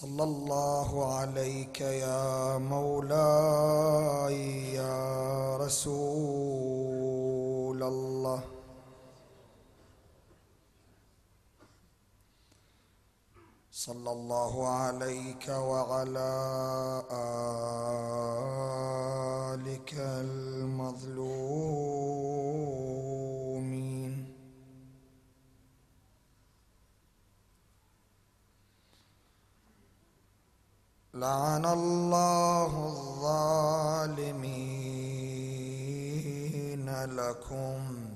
صلى الله عليك يا مولاي يا رسول الله. صلى الله عليك وعلى آلك المظلومين. لعن الله الظالمين لكم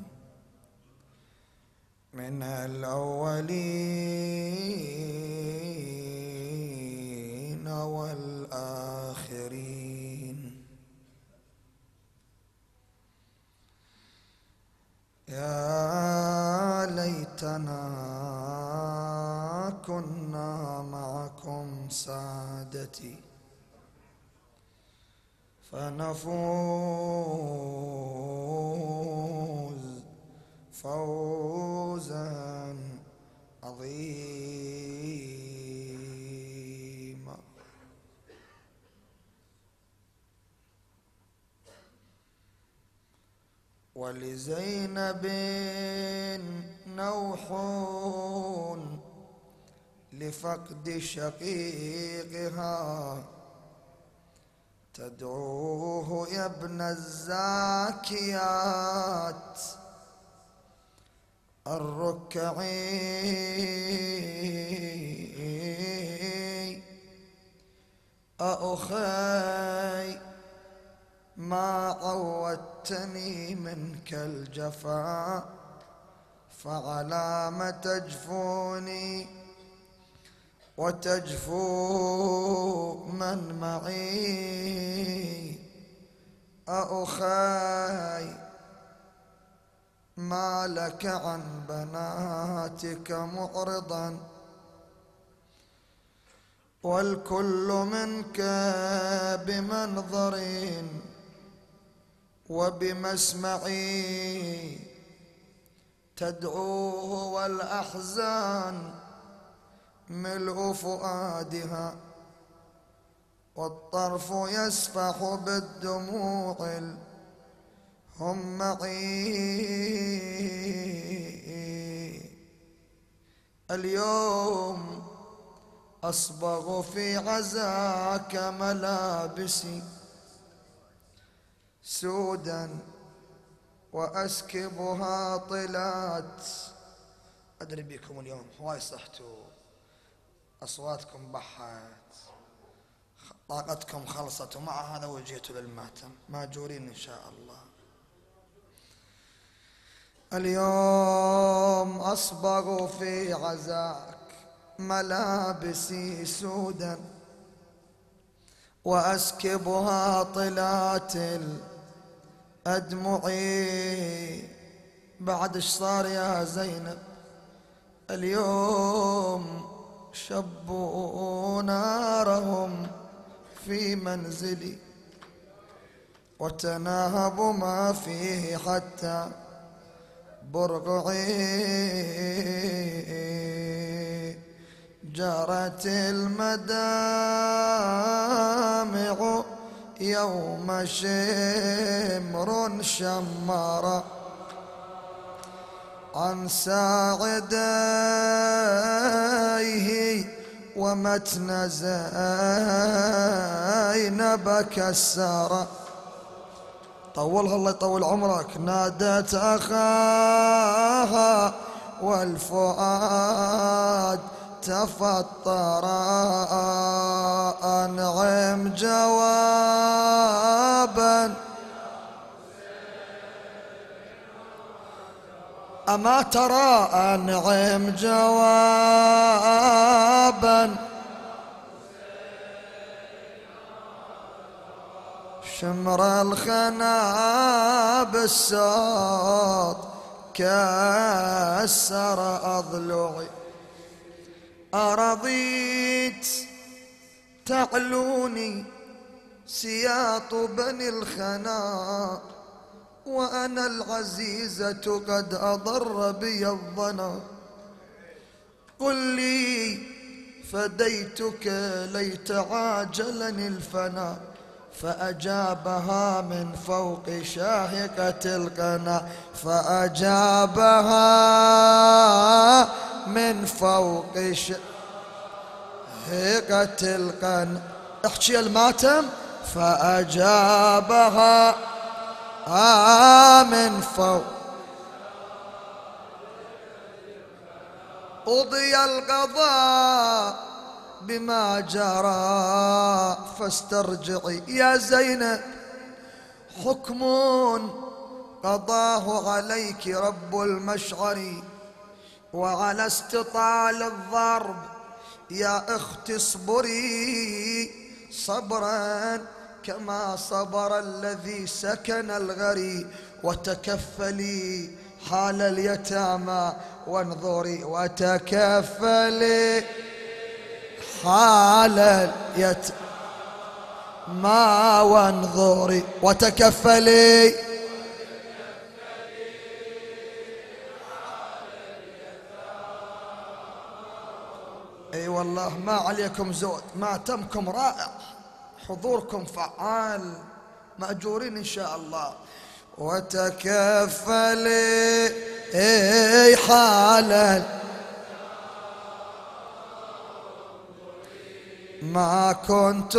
من الأولين والآخرين. يا ليتنا كنا معكم سادتي فنفوز فوزا عظيما. ولزينب نوح لفقد شقيقها تدعوه يا ابن الزاكيات الركعي. أخي ما عودتني منك الجفا فعلى ما تجفوني وتجفو من معي. أخي ما لك عن بناتك معرضا والكل منك بمنظر وبمسمع تدعوه والأحزان ملء فؤادها والطرف يسفح بالدموع هم معي. اليوم أصبغ في عزاك ملابسي سودا وأسكبها طلات. أدري بكم اليوم هواي صحتوا، أصواتكم بحت، طاقتكم خلصت، ومع هذا وجيتوا للماتم ماجورين إن شاء الله. اليوم أصبغ في عزاك ملابسي سودا وأسكبها طلات الأدمعي. بعد اش صار يا زينب؟ اليوم شبوا نارهم في منزلي وتناهبوا ما فيه حتى برقعي. جرت المدامع يوم شمر شمر عن ساعديه ومتن زينب كسر. طولها الله يطول عمرك. نادت أخاها والفؤاد تفطرا. أنعم جوابا أما ترى، أنعم جوابا شمر الخنا بالصوت كسر أضلعي. أرضيت تعلوني سياط بني الخنا وأنا العزيزة قد أضر بي الظنا. قل لي فديتك ليت عاجلني الفنا، فأجابها من فوق شاهقة القنا، فأجابها من فوق شاهقة القنا. احكي الماتم. فأجابها من فوق. قضي القضاء بما جرى، فاسترجعي يا زينب حكم قضاه عليك رب المشعر، وعلى استطال الضرب يا أخت اصبري صبرا كما صبر الذي سكن الغري، وتكفلي حال اليتامى وانظري، وتكفلي حال اليتامى وانظري، وتكفلي حال اليتامى. اي والله ما عليكم زود، ماتمكم رائع، حضوركم فعال، مأجورين ان شاء الله. وتكفلي حالا ما كنت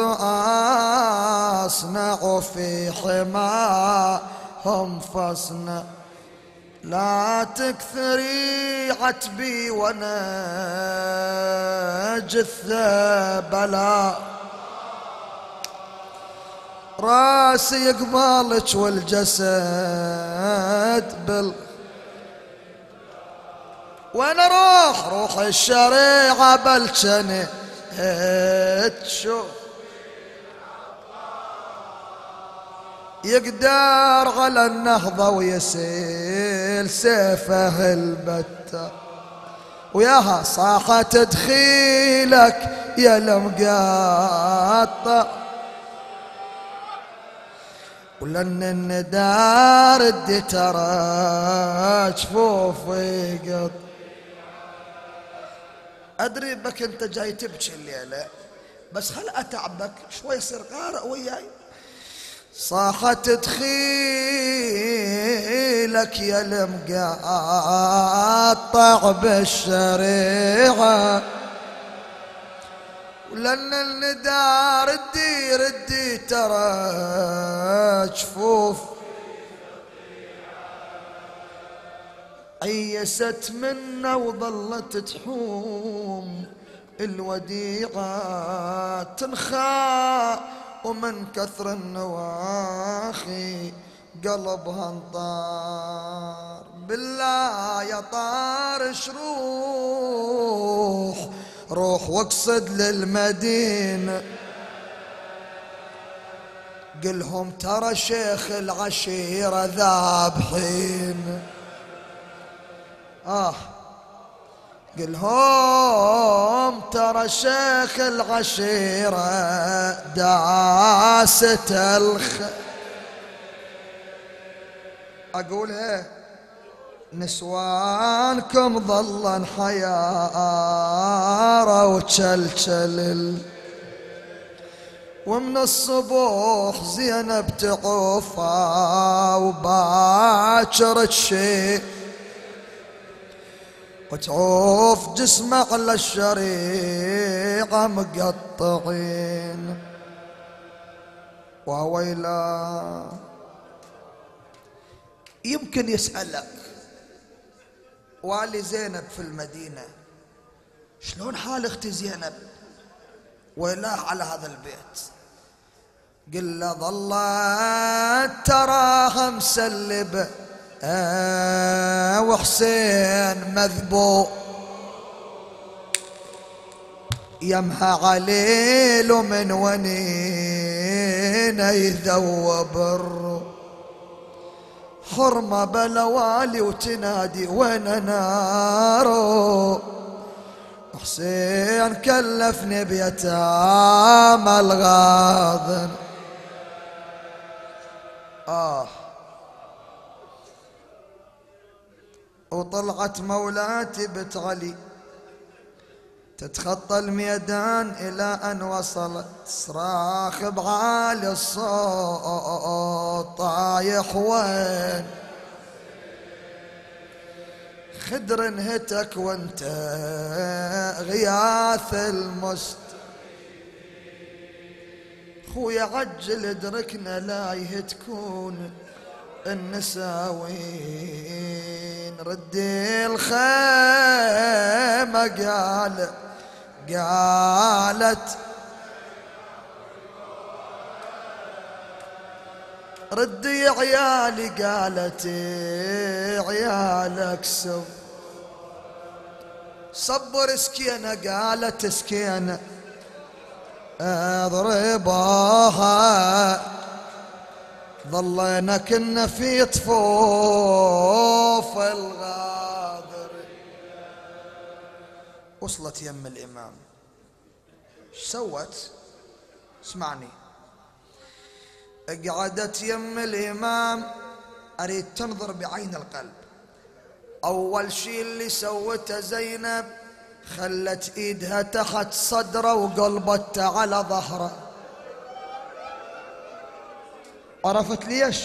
أصنع في حماهم فاصنع، لا تكثري عتبي وانا جثة بلا، راسي قبالك والجسد بال. وين اروح؟ روح الشريعه بلشني تشوف، يقدر على النهضه ويسيل سيفه البتة، وياها صاحة تدخيلك يا المقاطع، ولن الندار ردي ترى جفوفي قط. ادري بك انت جاي تبكي الليله، بس هل اتعبك شوي؟ يصير قارئ وياي. صاحة تدخيلك يا المقاطع بالشريعه، ولن الندار ردي ردي ترى جفوف. عيست منا وظلت تحوم الوديعة، تنخاء ومن كثر النواخي قلبها انطار. بالله يا طارش روح، روح واقصد للمدينة، قلهم ترى شيخ العشيرة ذابحين. قلهم ترى شيخ العشيرة داسة أقولها. نسوانكم ظلن حيارة وتشلشل، ومن الصبح زينب تعوفا وباكر تشي، وتعوف جسمه على الشريعة مقطعين. وويلا يمكن يسألك والي زينب في المدينة، شلون حال اختي زينب ويلاه على هذا البيت؟ قل له ظلت تراها مسلبة وحسين مذبوح، يمها عليل ومن ونين يذوب الروح، حرمة بلا والي وتنادي وين نارو، حسين كلفني بيتامى الغاضن. وطلعت مولاتي بنت علي تتخطى الميدان إلى أن وصلت صراخ بعالي الصوت طايح وين خدر انهتك وانت غياث المست خويا عجل ادركنا لا يهتكون النساوين ردي الخيمة قالت ردي عيالي قالت عيالك سو صبر سكينة قالت سكينة اضربها ظلينا كنا في طفوف الغادر. وصلت يم الامام ايش سوت؟ اسمعني، قعدت يم الامام. اريد تنظر بعين القلب. اول شيء اللي سوته زينب خلت ايدها تحت صدره وقلبته على ظهره. عرفت ليش؟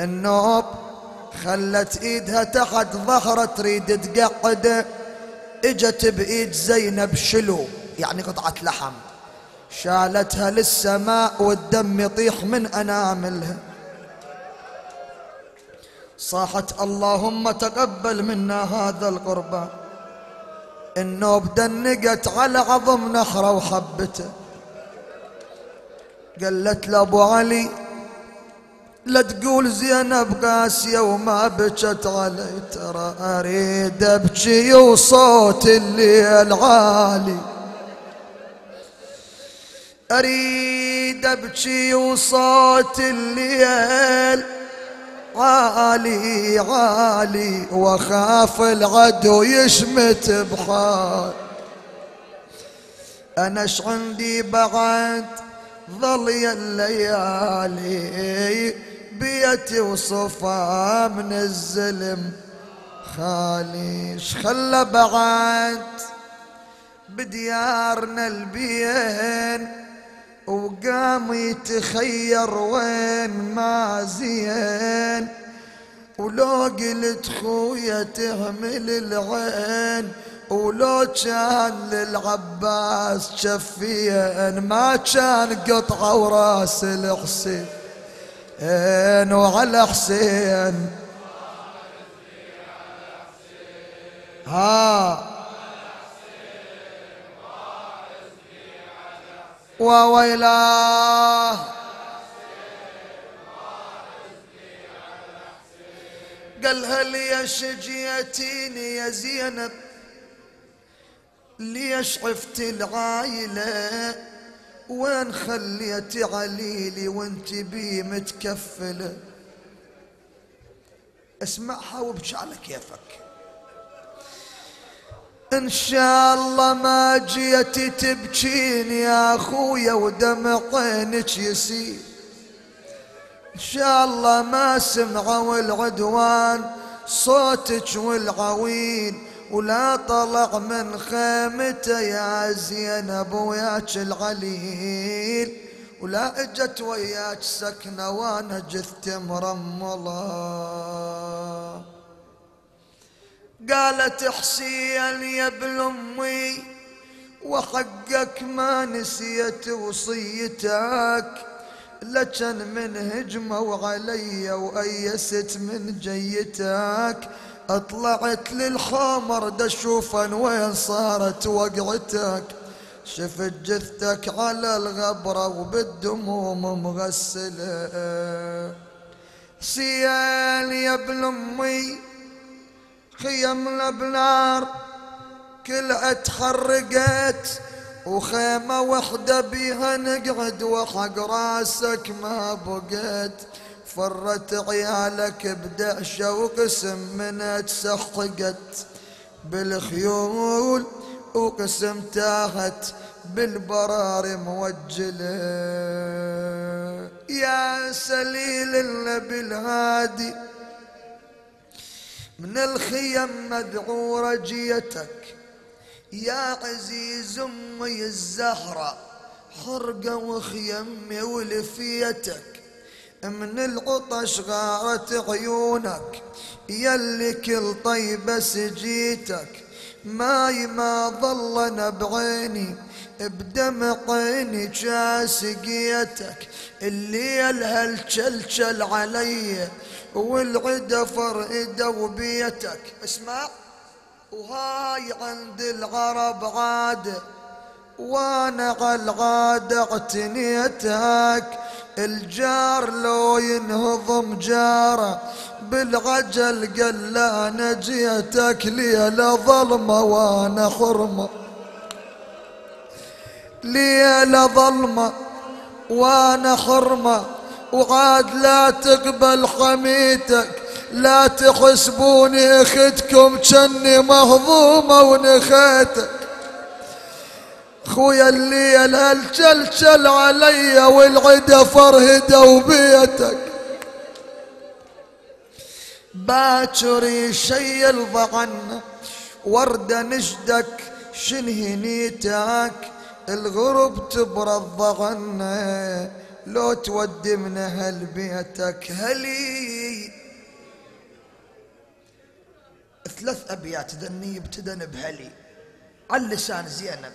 النوب خلت ايدها تحت ظهره تريد تقعده، اجت بايد زينب شلو يعني قطعه لحم، شالتها للسماء والدم يطيح من اناملها. صاحت اللهم تقبل منا هذا القربان. النوب دنقت على عظم نحره وحبته، قالت لابو علي لا تقول زينب قاسيه وما بكت علي، ترى اريد ابكي وصوت الليل عالي، اريد ابكي وصوت الليل عالي عالي، واخاف العدو يشمت بحال، انا اش عندي بعد ظلي الليالي، بيتي وصفا من الزلم خالي، اش خلى بعد بديارنا البين، وقام يتخير وين ما زين، ولو قلت خويا تهمل العين، ولو كان للعباس شفين ما كان قطعه وراس الحسين، وعلى حسين ها وويلاه قالها لي شجيتيني يا زينب، ليش عفت العايلة وين خليتي عليلي وانت بي متكفلة. اسمعها وابكي على كيفك، ان شاء الله ما جيتي تبكين يا اخويا ودمع عينك يسيل، ان شاء الله ما سمعوا العدوان صوتك والعوين، ولا طلع من خيمته يا زينب وياك العليل، ولا اجت وياك سكنه وانا جثت مرمله. قالت حسين يا ابن امي وحقك ما نسيت وصيتك، لجن من هجموا علي وايست من جيتك، اطلعت للحمر دشوفا وين صارت وقعتك، شفت جثتك على الغبره وبالدموم مغسله. حسين يا ابن امي خيمنا بنار كلها تحرقت، وخيمه وحده بيها نقعد وحق راسك ما بقيت، فرت عيالك بدهشه وقسم منها تسحقت بالخيول، وقسم تاهت بالبراري موجله. يا سليل النبي الهادي من الخيم مدعورة جيتك يا عزيز أمي الزهرة، حرقة وخيمي ولفيتك، من العطش غارت عيونك يلي كل طيبة سجيتك، ماي ما ظلنا بعيني بدمع عيني جاسقيتك، الليل هالشلشل علي والعدا فرقدة وبيتك. اسمع، وهاي عند العرب عادة وانا عالعادة اعتنيتك، الجار لو ينهضم جاره بالعجل قال لا انا جيتك، ليلة ظلمة وانا حرمة، ليلة ظلمة وانا حرمة، وعاد لا تقبل حميتك، لا تحسبوني اختكم جني مهضومة ونخيتك، خويا الليلة الجلجل علي والعدا فرهدة وبيتك، باكر يشيل ضعنا وردة نجدك شنهنيتك، الغرب تبرد ضعنا لو تودي من اهل بيتك. هلي ثلاث ابيات ذني ابتدن بهلي على لسان زينب،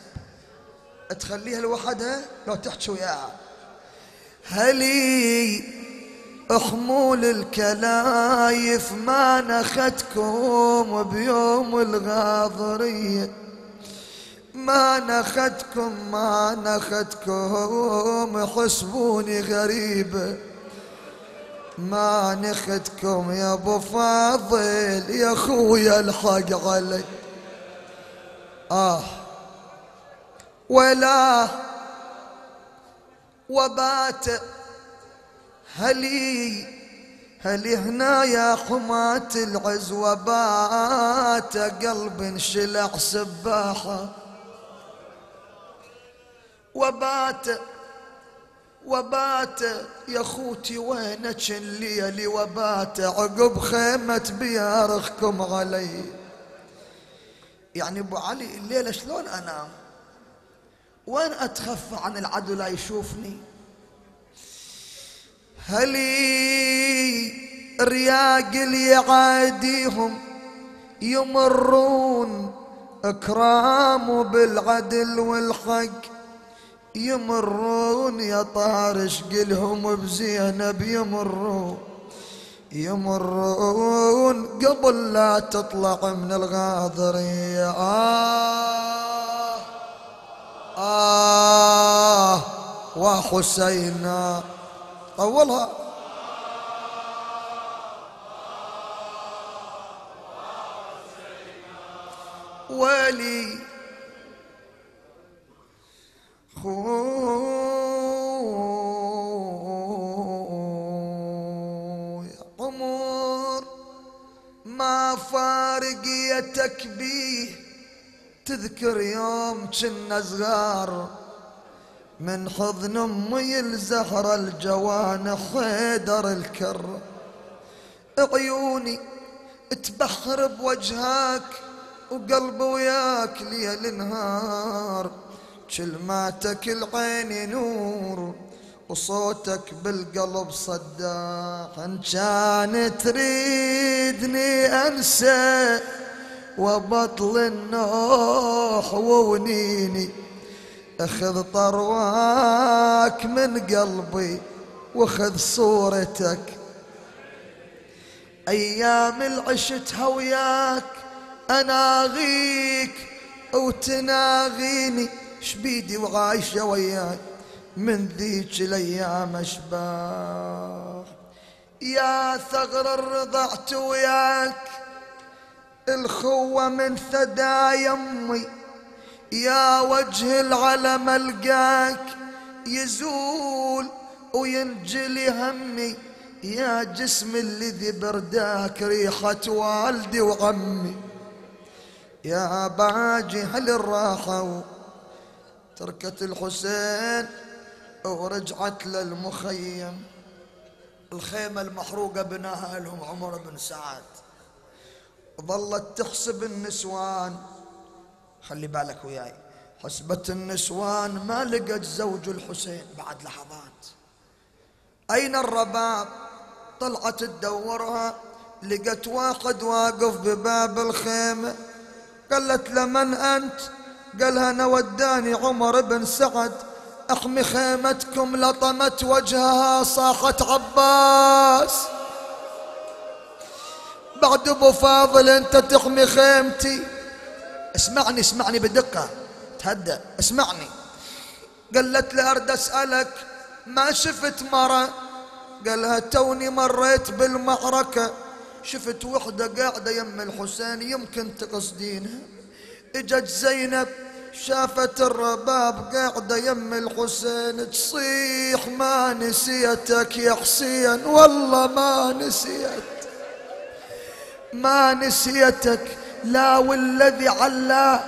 تخليها لوحدها لو تحكي وياها. هلي احمول الكلايف ما نخدكم بيوم الغاضرية، ما نخدكم ما نخدكم حسبوني غريبة، ما نخدكم يا ابو فاضل يا اخويا الحق علي. ولا وبات هلي هلي هنا يا حماة العزوة، بات قلب انشلع سباحة، وبات وبات يا خوتي وينك الليلي، وبات عقب خيمة بيارخكم علي. يعني ابو علي الليلة شلون انام؟ وين أتخفى عن العدو لا يشوفني؟ هلي رياقل يعاديهم يمرون اكرام بالعدل والحق، يمرون يا طارش قلهم بزينب يمرون، يمرون قبل لا تطلع من الغاضرية. وحسينا طولها. ولي خويا عمر ما فارقيتك بيه، تذكر يوم كنا صغار من حضن امي الزهرة الجوانح حيدر الكرة، عيوني تبحر بوجهك وقلبي وياك ليل نهار، كلماتك العين نور وصوتك بالقلب صداح، ان كان تريدني انسى وبطل النوح وونيني، اخذ طرواك من قلبي واخذ صورتك، ايام العشتها وياك اناغيك وتناغيني، شبيدي وعايشه وياك من ذيك الايام اشباح، يا ثغر الرضعت وياك الخوة من ثدى يمي، يا وجه العلم القاك يزول وينجلي همي، يا جسم الذي برداك ريحة والدي وعمي، يا باجي هل الراحة تركت الحسين ورجعت للمخيم، الخيمة المحروقة بناها لهم عمر بن سعد، ظلت تحسب النسوان. خلي بالك وياي، حسبت النسوان ما لقت زوج الحسين بعد لحظات. أين الرباب؟ طلعت تدورها، لقت واحد واقف بباب الخيمة. قالت له من أنت؟ قالها أنا وداني عمر بن سعد أحمي خيمتكم. لطمت وجهها صاحت عباس، بعد أبو فاضل أنت تحمي خيمتي. اسمعني اسمعني بدقة، تهدأ اسمعني. قالت له أرد أسألك ما شفت مرة؟ قالها توني مريت بالمعركة، شفت وحدة قاعدة يم الحسين يمكن تقصدينها. اجت زينب شافت الرباب قاعدة يم الحسين تصيح ما نسيتك يا حسين، والله ما نسيت، ما نسيتك، لا والذي علاه.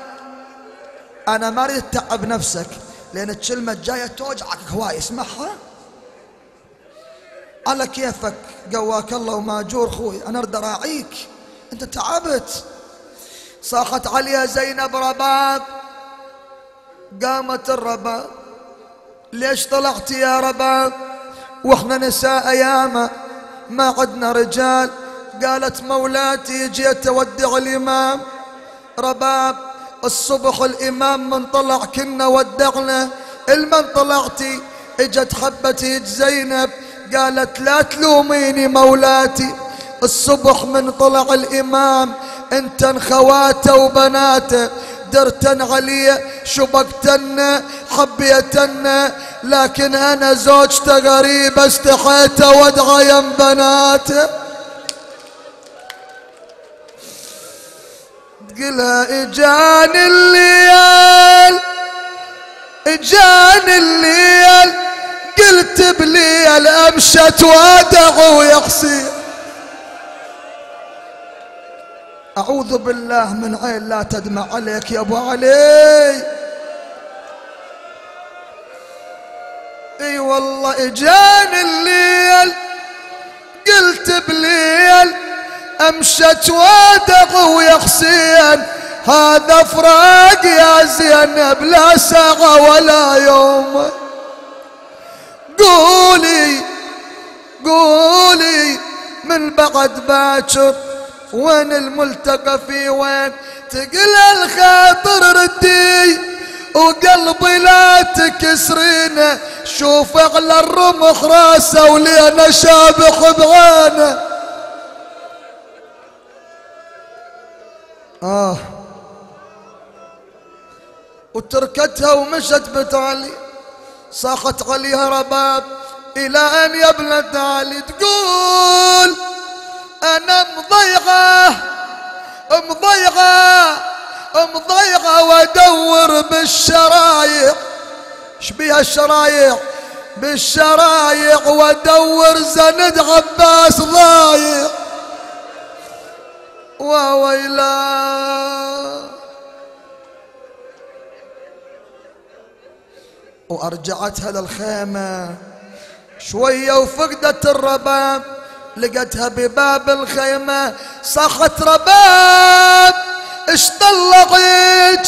أنا ما أريد تتعب نفسك لأن الكلمة جاية توجعك هواي، اسمعها على كيفك قواك الله وماجور خوي، أنا أرد أراعيك أنت تعبت. صاحت عليها زينب رباب. قامت الرباب ليش طلعت يا رباب واحنا نساء ياما ما عدنا رجال؟ قالت مولاتي جيت اودع الامام. رباب الصبح الامام من طلع كنا ودعنا، المن طلعتي؟ اجت حبتي زينب قالت لا تلوميني مولاتي، الصبح من طلع الامام انتن خواته وبناته درتن علي شبكتن حبيتن، لكن انا زوجته غريبه استحيت اودعه يم بناته. تقلها اجاني الليل اجاني الليل قلت بليل امشت وادع ويا حسين. أعوذ بالله من عين لا تدمع عليك يا أبو علي. إي والله إجاني الليل قلت بليل أمشت وادق ويا حسين، هذا فراق يا زينب لا ساعة ولا يوم. قولي قولي من بعد باكر وين الملتقى في وين؟ تقلى الخاطر ردي وقلبي لا تكسرينه، شوف على الرمح راسه ولينا شابح بعينه. وتركتها ومشت بنت علي. صاحت عليها رباب الى ان يا بنت علي تقول أنا مضيعة وأدور بالشرايع. شبيها الشرايع؟ بالشرايع وأدور زند عباس ضايع. وويلا وأرجعتها للخيمة شوية وفقدت الرباب، لقتها بباب الخيمة. صاحت رباب اش طلعك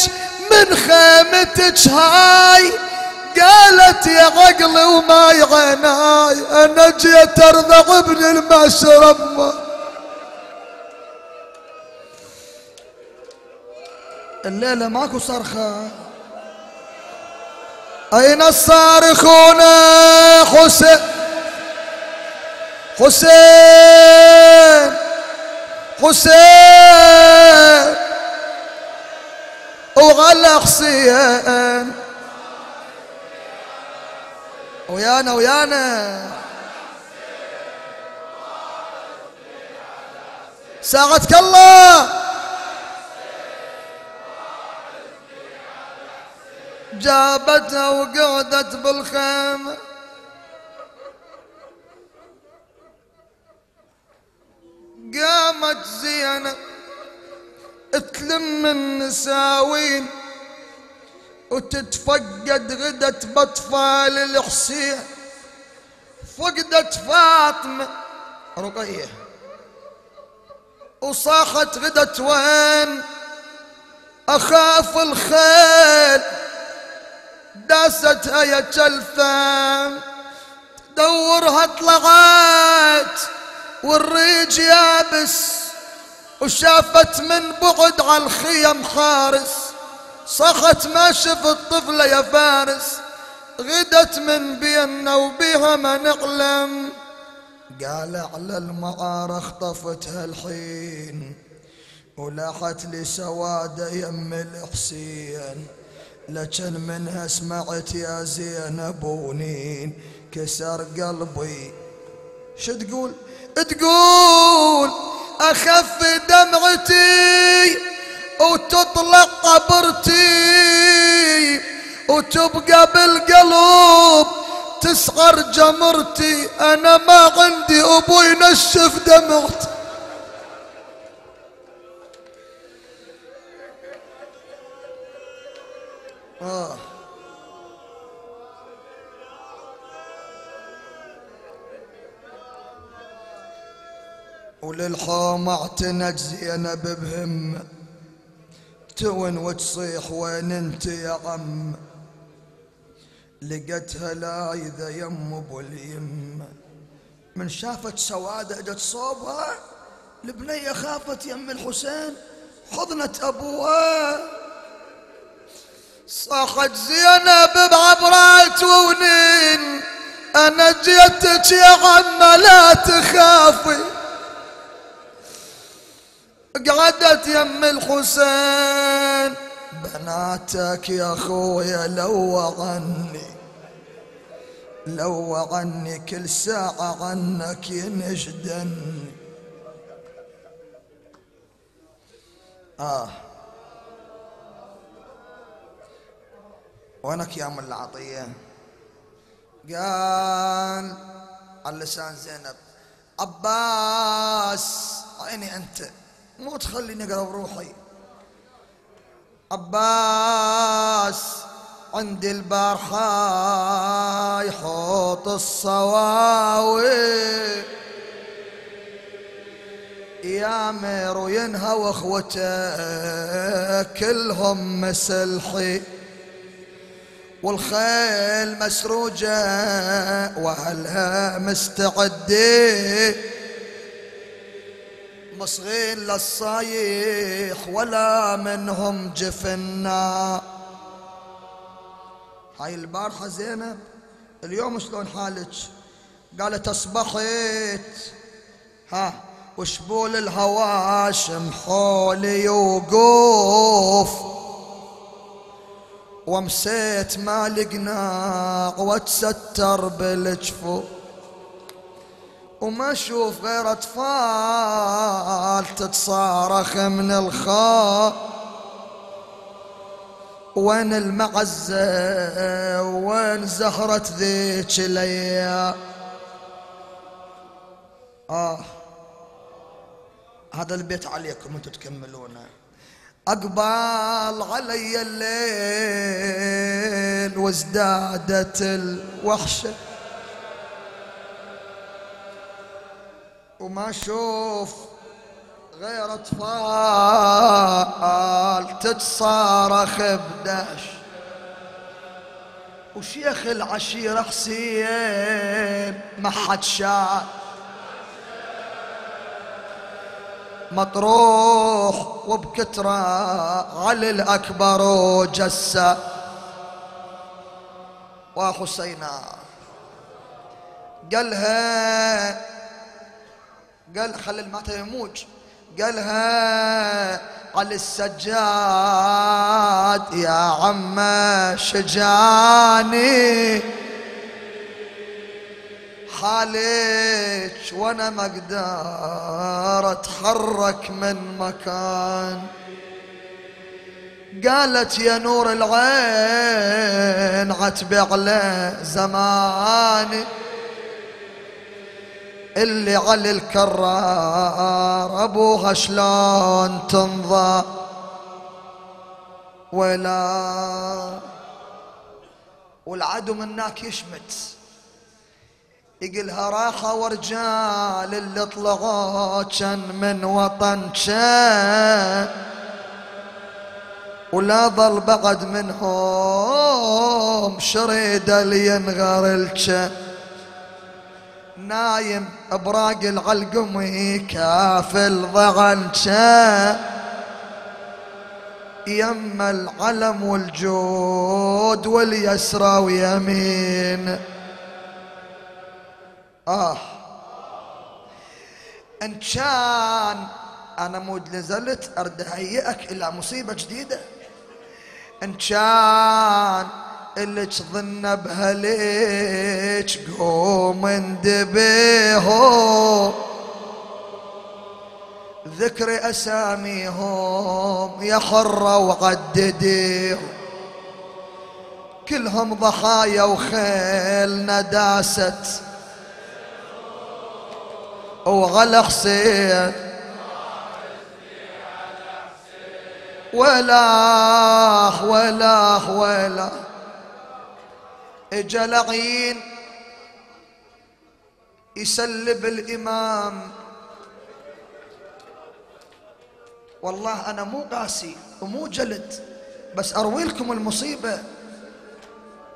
من خيمتك هاي؟ قالت يا عقلي وماي عيناي انا جيت ارضع ابن المشرب. الليلة ماكو صرخة. اين الصارخون؟ حسين حسين حسين وعلى حسين ويانا ويانا. ساعدك الله. جابتها وقعدت بالخيمة. قامت زينب تلم النساوين وتتفقد غدت بأطفال الحسين. فقدت فاطمة رقية وصاخت غدت وين أخاف الخيل داست هيا جلثة تدورها طلعت والريج يابس وشافت من بعد على الخيم حارس صاخت ما شفت طفلة يا فارس غدت من بينا وبيها ما نقلم قال على المعار اخطفتها الحين ولاحت لي سوادة يم الحسين لكن منها سمعت يا زينب ونين كسر قلبي شو تقول؟ تقول اخف دمعتي وتطلق قبرتي وتبقى بالقلب تسعر جمرتي انا ما عندي ابو ينشف دمعتي. وللحوم اعتنت زينب بهمة تون وتصيح وين انت يا عم لقتها لايذة يم ابو اليمة من شافت سوادة اجت صوبها البنية خافت يم الحسين حضنت ابوها صاحت زينب بعبرات ونين انا جيتك يا عم لا تخافي قعدت يم الحسين بناتك يا خويا لو عني لو عني كل ساعة عنك ينجدني وينك يا ام العطية قال على لسان زينب عباس عيني انت مو تخليني اقرا بروحي عباس عند البارحة يحوط الصواوي يامر وينهى واخوته كلهم مسلحي والخيل مسروجة واهلها مستعدين مصغين للصايح ولا منهم جفنا. هاي البارحة زينب اليوم شلون حالك؟ قالت اصبحت ها وشبول الهواشم حولي يوقوف ومسيت مالي قناع واتستر بالجفوف وما اشوف غير اطفال تتصارخ من الخوف وين المعزه وين زهره ذيك الايام. هذا البيت عليكم انتم تكملونه. اقبال علي الليل وازدادت الوحشه وما اشوف غير اطفال تتصارخ بدهش وشيخ العشيره حسين ما حد شاف مطروح وبكتره علي الاكبر وجسه وحسينا قالها قال خلي المعتة يموج قالها على السجاد يا عم شجاني حالك وانا ما اقدر اتحرك من مكان قالت يا نور العين عتبي على زماني اللي على الكرار ابوها شلون تنضى ولا والعدو منك يشمت يقلها راحة ورجال اللي طلعوا كان من وطن كان ولا ظل بعد منهم شريدة لينغر الكن نايم براقل علقمي كافل ضغن كان يما العلم والجود واليسرى ويمين. ان كان انا مود نزلت ارد اهيئك الى مصيبه جديده. ان كان اللي تظن بهليك قوم اندبيهم ذكر اساميهم يا حره وعدديهم كلهم ضحايا وخيلنا داست وعلى حسين ولاح ولاح ولاح اجا لعين يسلب الامام. والله انا مو قاسي ومو جلد بس اروي لكم المصيبه.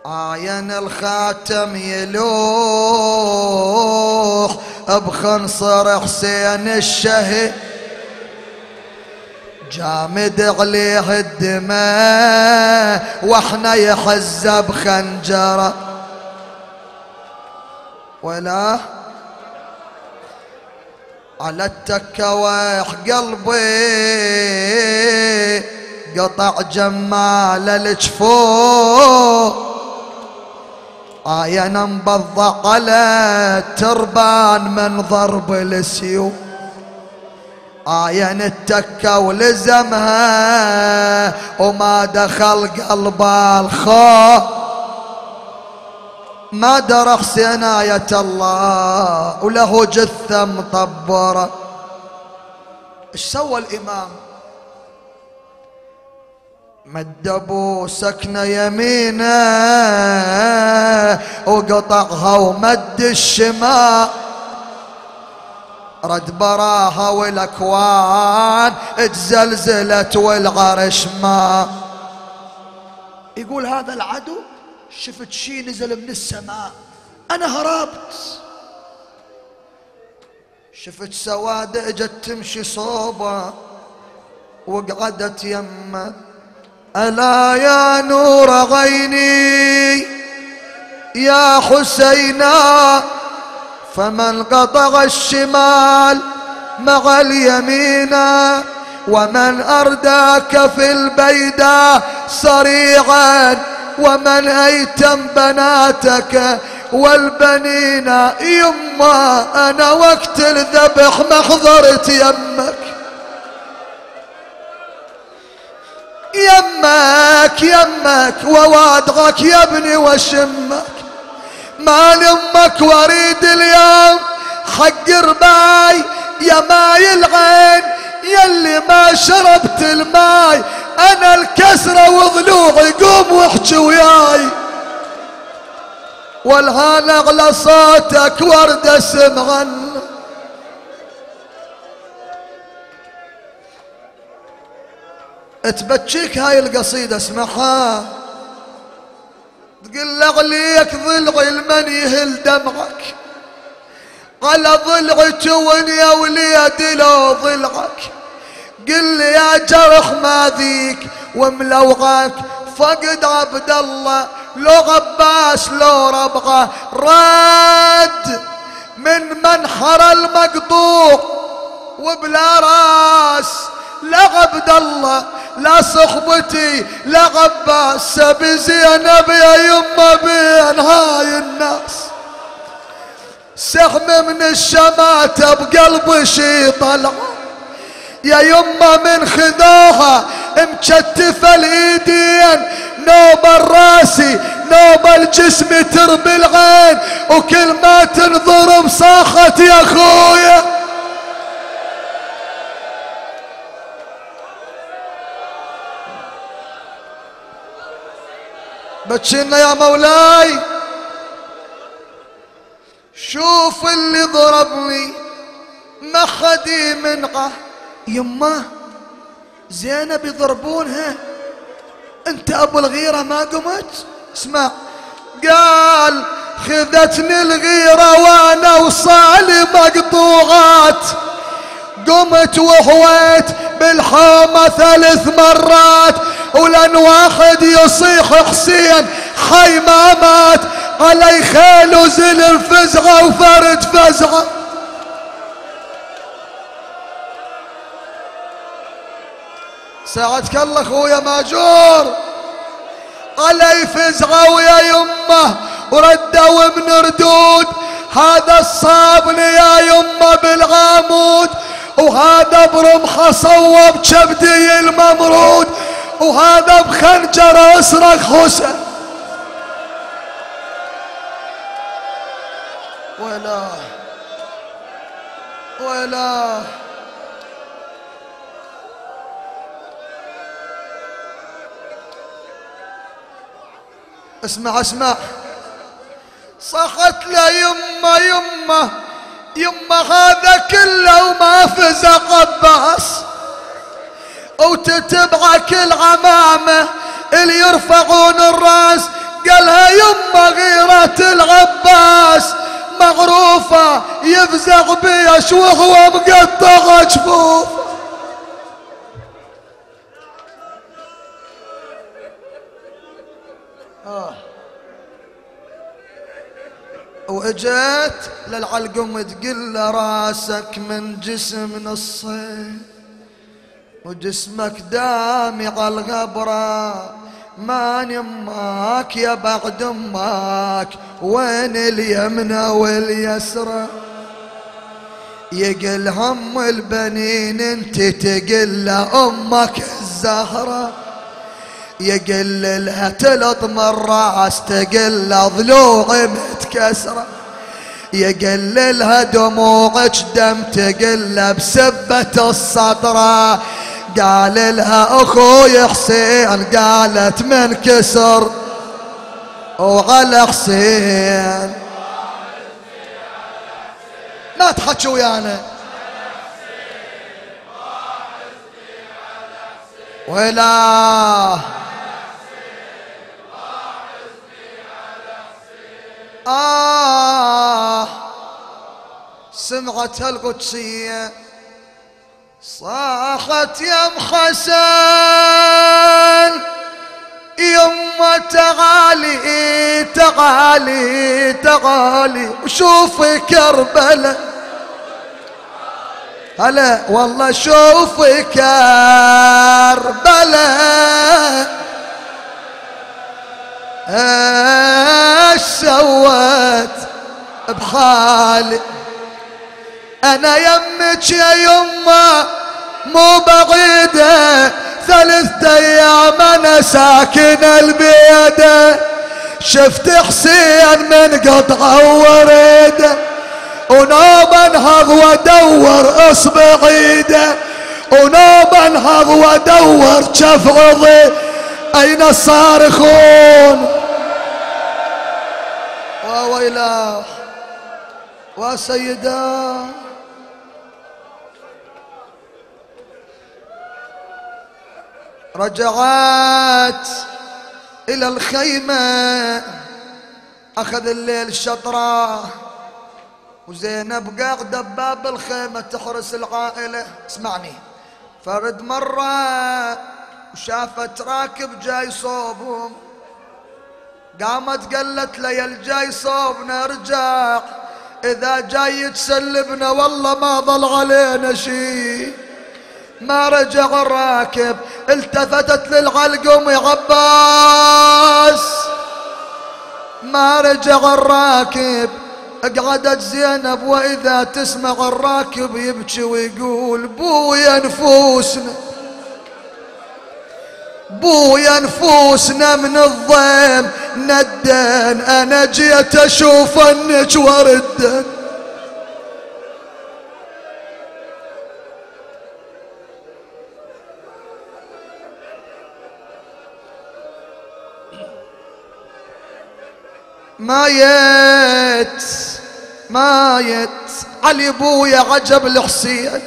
عاين الخاتم يلوح بخنصر حسين الشهيد جامد عليه الدماء واحنا يحز بخنجره ولا على التكه ويح قلبي قطع جمال الجفوف عاين مبضع على تربان من ضرب السيوف عاين التكة ولزمها وما دخل قلبه الخوف ما درى حسين آية الله وله جثة مطبرة. ايش سوى الإمام؟ مد ابو سكنه يمينه وقطعها ومد الشمال رد براها والاكوان اتزلزلت والعرش ما يقول هذا العدو شفت شي نزل من السماء انا هربت شفت سوادة اجت تمشي صوبه وقعدت يمه ألا يا نور عيني يا حسينا فمن قطع الشمال مع اليمينا ومن أرداك في البيداء صريعا ومن أيتم بناتك والبنينا يما أنا وقت الذبح محضرت يمك يمك يمك ووادعك يا ابني وشمك ما لامك واريد اليوم حق رباي يا ماي العين يلي ما شربت الماي انا الكسره وضلوعي قوم واحكي وياي والهانه على صوتك ورده سمعا تبكيك هاي القصيدة اسمعها تقل عليك ضلعي المن يهل دمعك على ضلعك ونيا وليدي لو ضلعك قل لي يا جرح ما ذيك وملوعك فقد عبد الله لو عباس لو ربعه راد من منحر المقطوع وبلا راس لا عبد الله لا صحبتي لا عباس بزينب يا يما بين هاي الناس سهم من الشماتة بقلبي شي طلع يا يما من خذوها مكتفة الايدين نوبة الراسي نوبة الجسم تربي العين وكل ما تنظر بصاخت يا اخويا بتشينا يا مولاي شوف اللي ضربني ما خدي منقه. يمه زينب يضربونها، انت ابو الغيره ما قمت. اسمع، قال خذتني الغيره وانا وصالي مقطوعات، قمت وهويت بالحومه 3 مرات، ولان واحد يصيح حسين حي ما مات، علي خيل وزلم فزعه وفرد فزعه. ساعدك الله اخويا ماجور، علي فزعه ويا يمه وردوا ابن ردود، هذا الصابني يا يمه بالعامود، وهذا برمحه صوب كبدي الممرود، وهذا بخنجر اصرخ حسن. ويلاه ويلاه اسمع اسمع، صحت له يمه يمه يمه هذا كله وما فزق عباس، وتتبع كل عمامه اللي يرفعون الراس، قالها يمه غيرة العباس معروفه يفزع بيش وهو مقطع جفوف. واجت للعلقم تقل له راسك من جسم نصين وجسمك دامي على الغبره، ما نماك يا بعد امك وين اليمنى واليسرى، يقل هم البنين انت تقل امك الزهره، يقل لها تلطم الراس تقل ضلوعي متكسره، يقل لها دموعك دم تقل بسبه الصدره، قال لها اخوي حسين قالت من كسر وعلى حسين. لا تحكي ويانا، ويلاه سمعت القدسية صاحت يا ام حسن يما تعالي تعالي تعالي، وشوفي كربلاء هلا والله، شوفي كربلاء ايش سوت بحالي، أنا يمك يا يمه مو بعيدة 3 أيام أنا ساكن البيدة، شفت حسين من قطعه وريدة، ونوم انهض وادور اصبع ايده، ونوم انهض وادور جف عضي، أين الصارخون؟ وويلاه وسيداه. رجعت إلى الخيمة، أخذ الليل الشطرة، وزينب قاعدة بباب الخيمة تحرس العائلة. اسمعني، فرد مرة وشافت راكب جاي صوبهم، قامت قالت له يا الجاي صوبنا ارجع، إذا جاي تسلبنا والله ما ظل علينا شي. ما رجع الراكب، التفتت للعلقم يا عباس، ما رجع الراكب، قعدت زينب واذا تسمع الراكب يبكي ويقول بويا نفوسنا بويا نفوسنا من الضيم ندن، انا جيت اشوف انك وردن. مايت مايت علي بويا عجب الحسين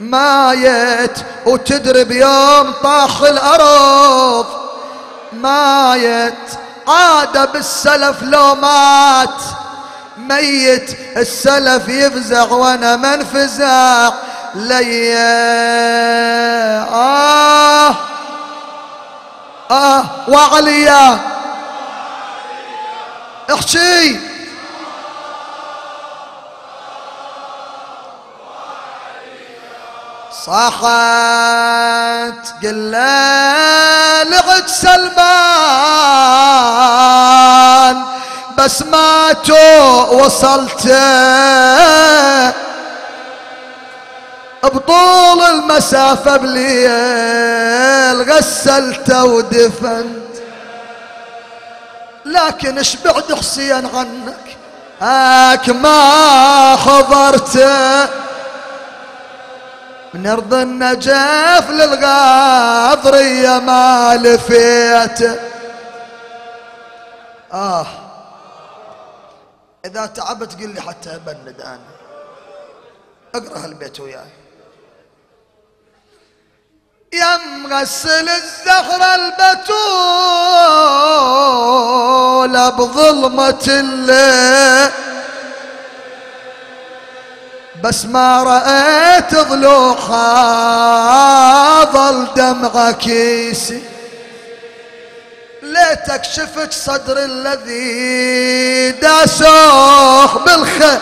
مايت، وتدري بيوم طاح الارض مايت، عاد بالسلف لو مات ميت، السلف يفزع وانا ما انفزع ليا وعليا احشي صاحت قلا لعج سلمان بس ما تو وصلت بطول المسافة بليل غسلته ودفنت، لكن اش بعد حسين عنك هاك ما حضرته من أرض النجف للغاضرية ما لفيت. إذا تعبت قل لي حتى أبند أنا أقرأ هالبيت وياي. يا مغسل الزهرة البتولة بظلمة الليل بس ما رأيت ضلوعها ظل دمع كيسي، ليتك شفت صدر الذي داسوه بالخيل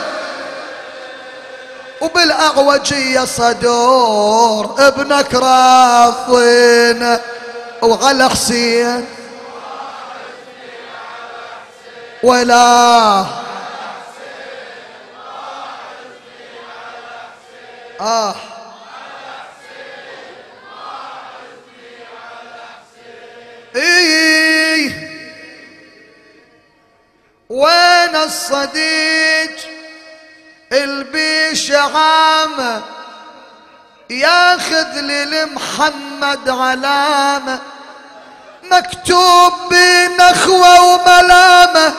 وبالأعوجية صدور ابنك راضين وعلى حسين ولا وين الصديق البيش عامة ياخذ للمحمد علامة مكتوب بنخوة وملامة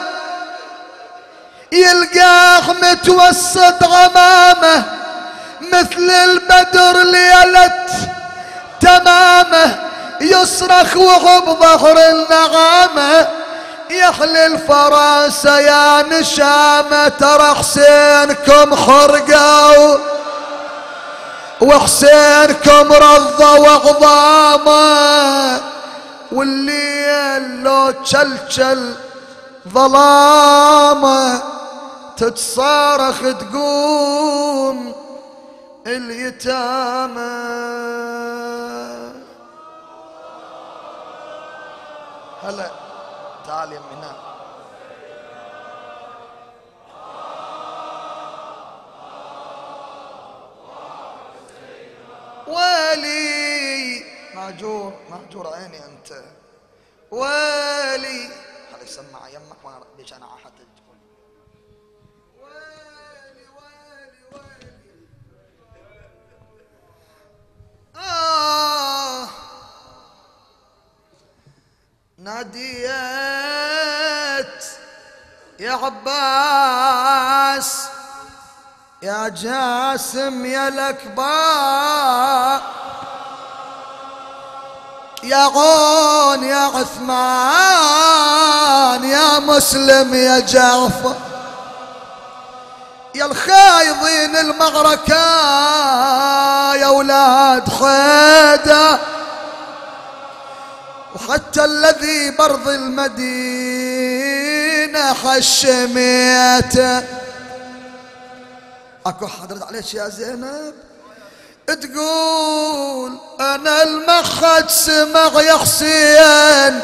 يلقاه متوسط عمامة مثل البدر ليلت تمامه يصرخ وهو بظهر النعامه يحلي الفراسه يا نشامه ترى حسينكم خرقه وحسينكم رضه وعظامه، والليل لو تشلشل ظلامه تتصارخ تقوم اليتامى. هلا تعال يم هنا ويلي مهجور مهجور عيني انت ويلي خلي يسمع يمك وانا ليش انا عاحتك ناديت يا عباس يا جاسم يا الأكبار يا عون يا عثمان يا مسلم يا جعفر يا الخايضين المعركة يا أولاد حيدر وحتى الذي برض المدينة حشميته. اكو حضرت عليك يا زينب تقول انا المخد سمع يا حسين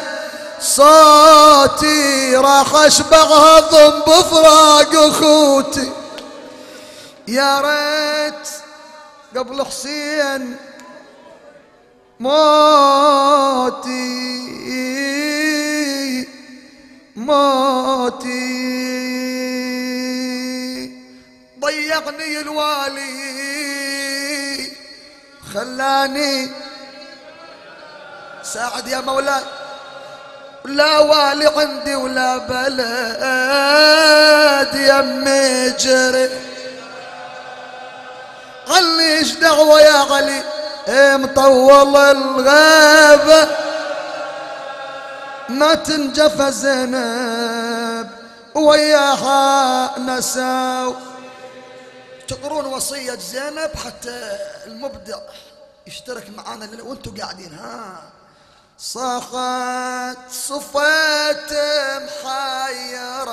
صوتي راح اشبعها ضم بفراق اخوتي، يا ريت قبل حسين موتي موتي ضيقني الوالي خلاني ساعد يا مولاي لا والي عندي ولا بلد يمي جري. علي ايش دعوة يا علي مطول الغابة ما تنجف زينب وياها نساو. تقرون وصية زينب حتى المبدع يشترك معانا وانتوا قاعدين. ها صاخت صفات محيرة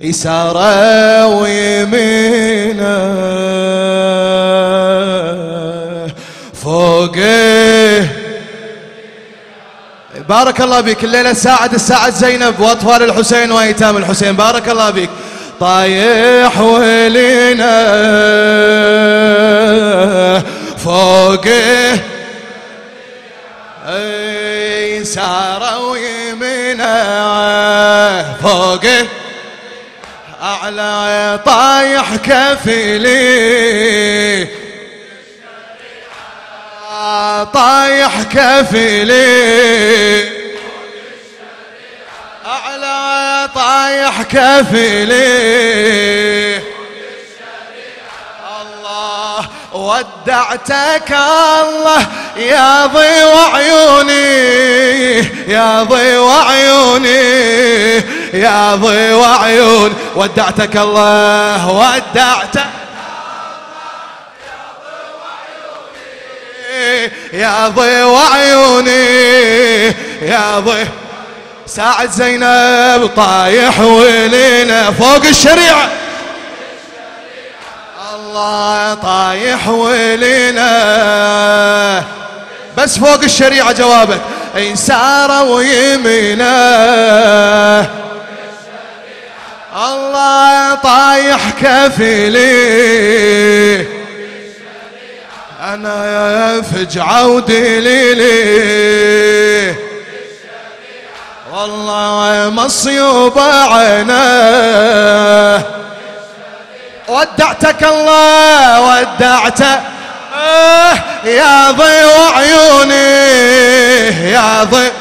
يسارى ويمينة فوق. بارك الله بك. الليلة ساعد الساعة زينب وأطفال الحسين وأيتام الحسين. بارك الله بك. طايح ولينا فوقه يساره ويمينه فوقه أعلى طايح كفيلي طايح كفيلي أعلى طايح كفلي. الله ودعتك الله يا ضوء عيوني يا ضوء عيوني يا ضوء عيوني ودعتك الله ودعتك يا ضوء عيوني يا ضوء. ساعد زينب طايح ولينا فوق الشريعة. الله طايح ولينا بس فوق الشريعة. جوابك يساره ويمينه الله طايح كفيلي أنا فجعة ودليلي والله مصيوب عيناه ودعتك الله ودعتك يا ضوء عيوني يا ضوء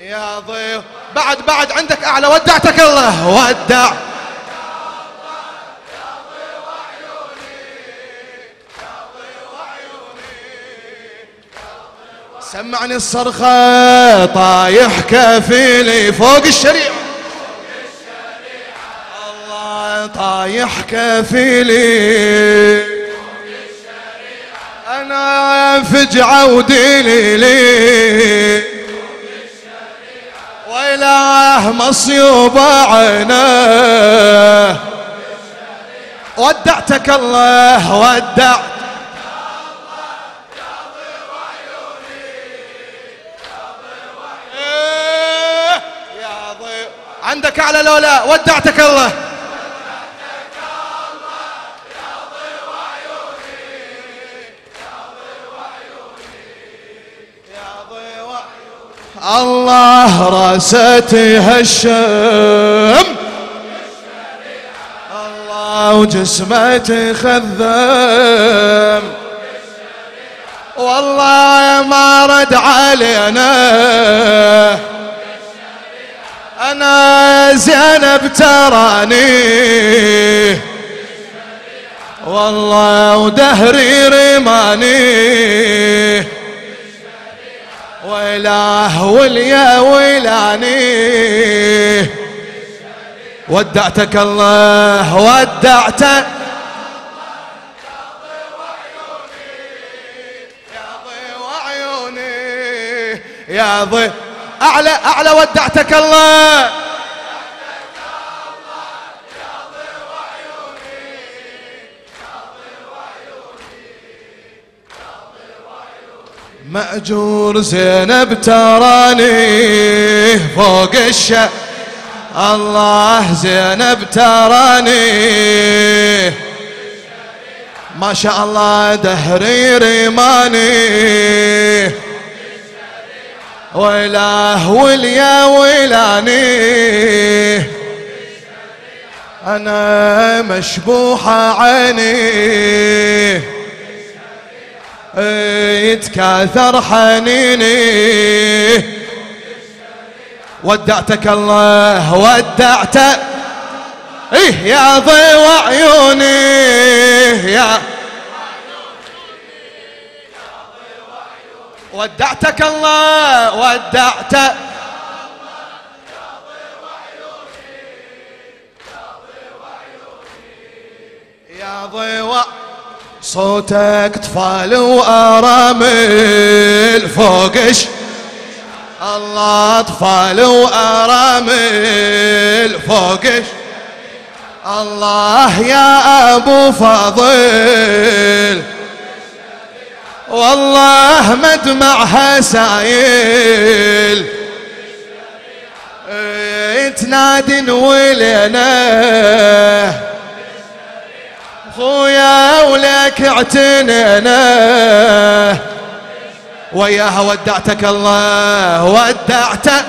يا ضوء. بعد عندك أعلى ودعتك الله ودع سمعني الصرخة طايح كفيلي فوق الشريعة. الله طايح كفيلي أنا فجعة ودليلي وإله مصيوب عيناه ودعتك الله ودعت عندك أعلى لولا ودعتك الله ودعتك الله يا ضوء عيوني يا ضوء عيوني يا ضوء عيوني. الله راستي هشم الله وجسمتي خذم والله ما رد علينا أنا زينب تراني والله ودهري رماني وإله وليا ولاني ودعتك الله ودعتك يا ضوء عيوني يا ضوء. أعلى ودعتك الله ودعتك الله يا ضوء عيوني يا ضوء عيوني يا ضوء عيوني مأجور زينب تراني فوق الشعب، الله زينب تراني ما شاء الله دهري رماني ويلاه وليا ويلاني أنا مشبوحة عيني يتكاثر حنيني ودعتك الله ودعتك إيه يا ضوء عيوني يا ودعتك الله ودعتك يا ضوء صوتك طفال وارامل فوقش الله طفال وارامل فوقش الله يا ابو فاضل والله مدمعها سايل تنادي ولينا خويا ولك اعتنينا وياها ودعتك الله ودعتك يا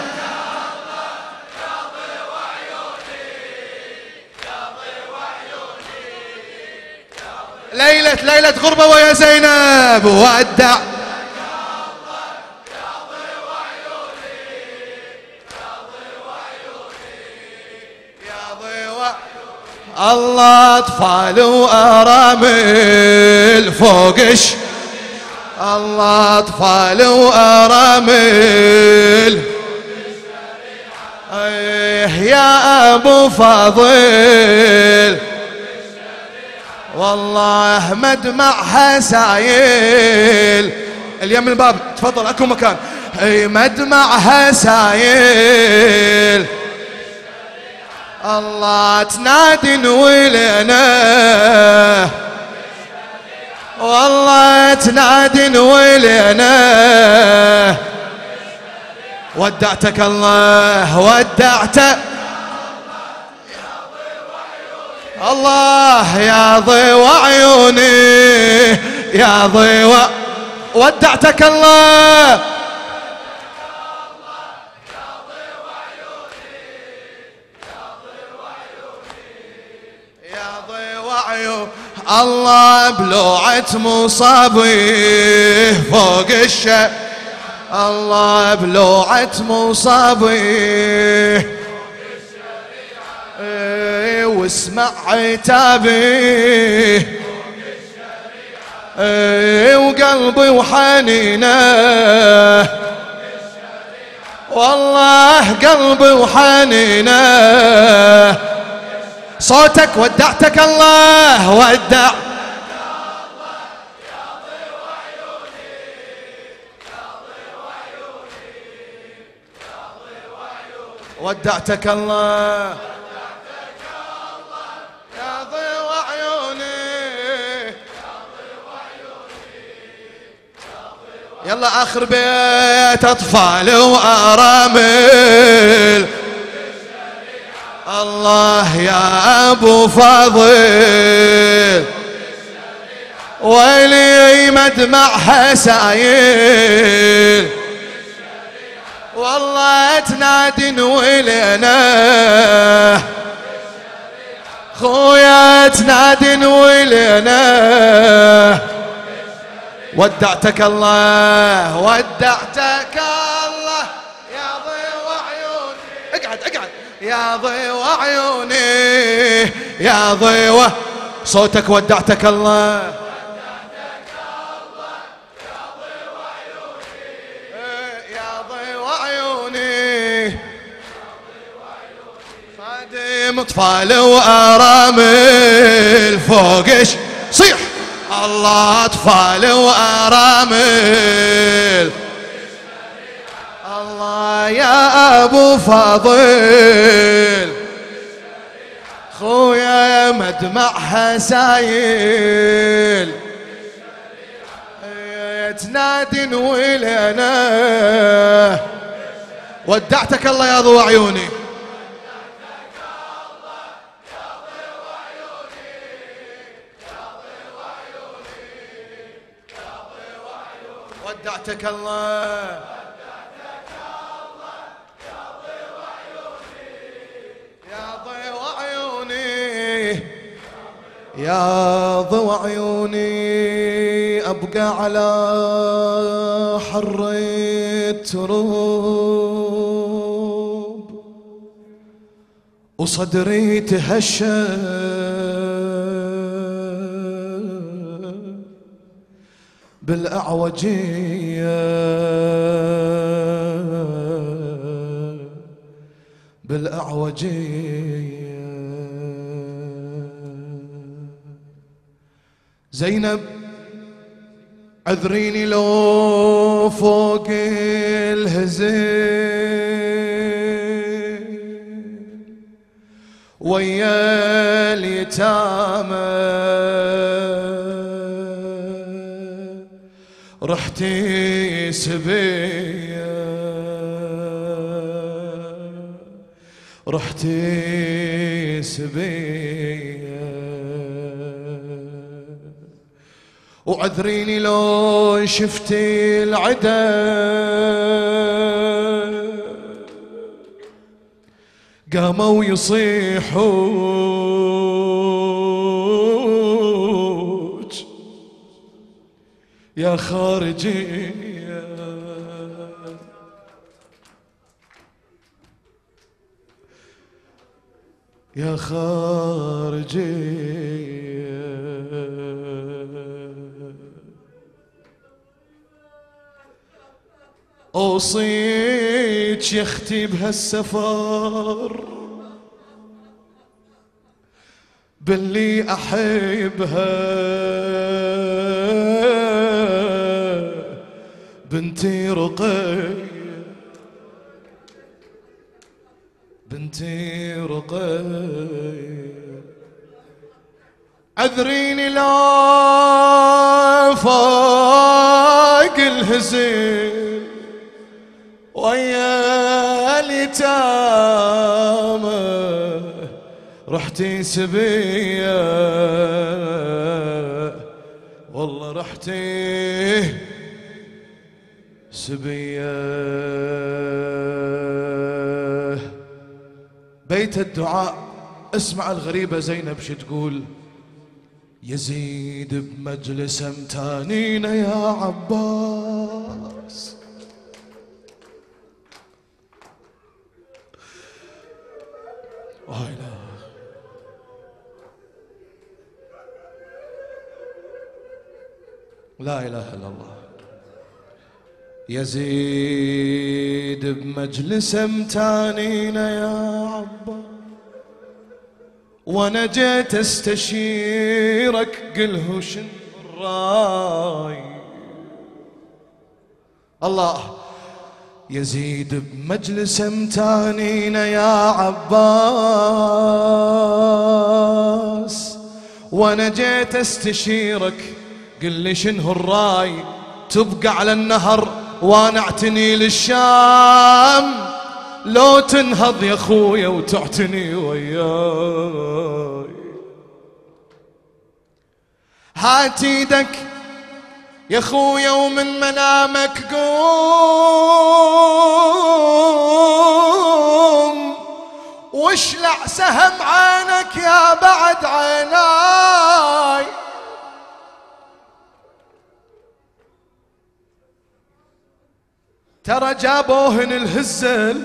ضوء عيوني يا ضوء عيوني ليلة غربة ويا زينب ودع يا ضوء عيوني يا ضوء عيوني يا ضوء الله اطفال وارامل فوقش الله اطفال وارامل يا ابو فاضل والله مدمعها سايل اليم الباب تفضل اكو مكان مدمعها سايل الله تنادي ولينا والله تنادي ولينا ودعتك الله ودعتك الله يا ضوء عيوني يا ضوء ودعتك الله الله بلوعة مصابي فوق الشعب الله بلوعة مصابي فوق الشريعة واسمع عتابي فوق الشريعة وقلبي وحنينه والله قلبي وحنينه صوتك ودعتك الله ودع يا ضوء عيوني يا ضوء عيوني يا ضوء عيوني ودعتك الله ودعتك الله يا ضوء عيوني يا ضوء عيوني يا ضوء عيوني يلا آخر بيت أطفال وأرامل الله يا أبو فاضل ويلي مدمعها سايل والله تنادي ولينا خويا تنادي ولينا ودعتك الله ودعتك الله يا ضوء عيوني اقعد اقعد يا ضوء عيوني يا ضوء صوتك ودعتك الله ودعتك الله يا ضوء عيوني يا ضوء عيوني خادم اطفال وارامل فوقش صيح الله اطفال وارامل الله يا أبو فاضل خويا مدمعها سايل تنادن ولنا ودعتك الله يا ضوء عيوني. ودعتك الله يا ضوء عيوني يا ضوء عيوني يا ضوء عيوني أبقى على حر التراب وصدري تهشى بالأعوجية بالأعوجية. زينب عذريني لو فوق الهزيل ويا اليتامى رحتي سبية رحتي سبية وعذريني لو شفتي العدا قاموا يصيحوا يا خارجي. يا خارجي أوصيك يا اختي بهالسفر باللي أحبها بنتي رقية بنتي رقية. عذريني لا فاق الهزيل ويا اليتامى رحتي سبية والله رحتي سبية. بيت الدعاء اسمع الغريبة زينب شو تقول يزيد بمجلس امتانين يا عباس وهيلا لا إله إلا الله يزيد بمجلس امتانين يا عباس وانا جيت استشيرك قله شن الراي. الله يزيد بمجلس امتانين يا عباس وانا جيت استشيرك قل شنه الراي تبقى على النهر وانا اعتني للشام لو تنهض يا اخويا وتعتني وياي. هات ايدك يا اخويا ومن منامك قوم واشلع سهم عينك يا بعد عيناي. ترى جابوهن الهزل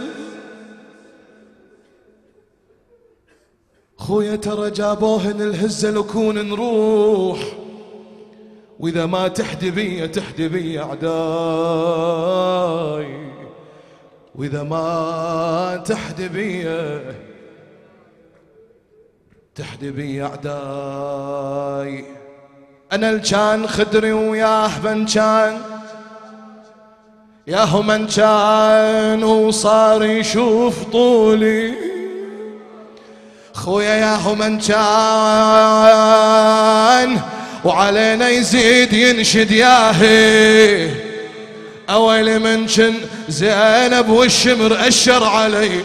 خويا ترى جابوهن الهزل وكون نروح واذا ما تحدي بيا تحدي بيا اعداي واذا ما تحدي بيا تحدي بيا اعداي. انا الجان خدري وياه بنشان ياهو من كان وصار يشوف طولي خويا ياهو من كان وعلينا يزيد ينشد ياهي. أول من كن زينب والشمر أشر علي.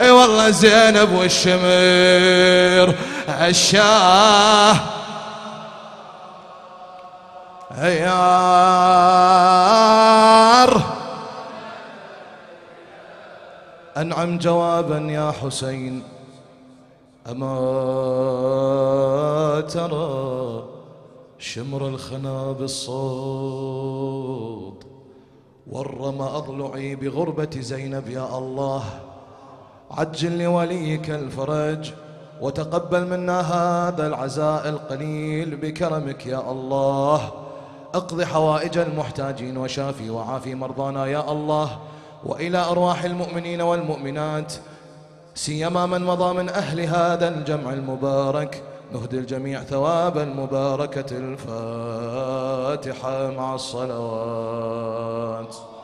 اي والله زينب والشمر عشاه. عيار أنعم جوابا يا حسين. أما ترى شمر الخنا بالصوت ورم أضلعي بغربة زينب. يا الله عجل لوليك الفرج وتقبل منا هذا العزاء القليل بكرمك يا الله. اقضي حوائج المحتاجين وشافي وعافي مرضانا يا الله، وإلى أرواح المؤمنين والمؤمنات سيما من مضى من أهل هذا الجمع المبارك نهدي الجميع ثواب المباركة. الفاتحة مع الصلوات.